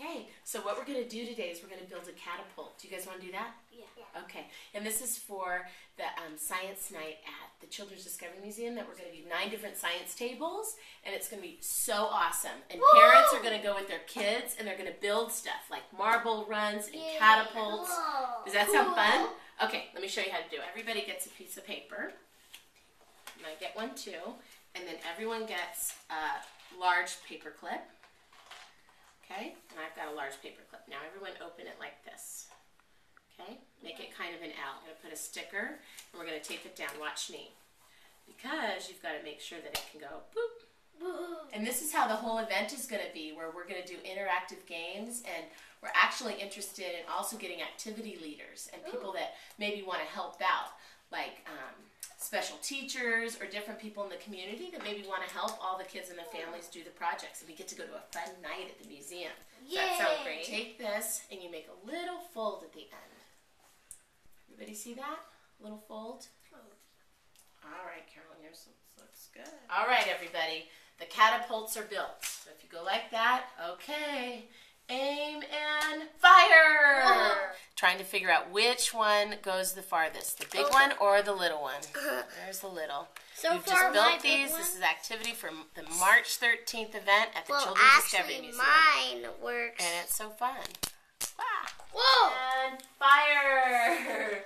Okay, so what we're going to do today is we're going to build a catapult. Do you guys want to do that? Yeah. Okay, and this is for the science night at the Children's Discovery Museum that we're going to do 9 different science tables, and it's going to be so awesome. And whoa! Parents are going to go with their kids, and they're going to build stuff like marble runs and catapults. Whoa. Does that sound fun? Okay, let me show you how to do it. Everybody gets a piece of paper, and I get one too, and then everyone gets a large paper clip. Okay, and I've got a large paper clip. Now everyone open it like this. Okay, make it kind of an L. I'm going to put a sticker, and we're going to tape it down. Watch me. Because you've got to make sure that it can go boop. And this is how the whole event is going to be, where we're going to do interactive games, and we're actually interested in also getting activity leaders and people that maybe want to help out, like special teachers or different people in the community that maybe want to help all the kids and their families do the projects. And we get to go to a fun night at the museum. Yay. That sounds great. Take this and you make a little fold at the end. Everybody see that? A little fold? All right, Carolyn, yours looks good. All right, everybody. The catapults are built. So if you go like that, okay, aim and fire. Trying to figure out which one goes the farthest, the big one or the little one. There's the little. So we've just built these. This is activity for the March 13th event at the Children's Discovery Museum. Mine works. And it's so fun. Ah. Whoa! And fire.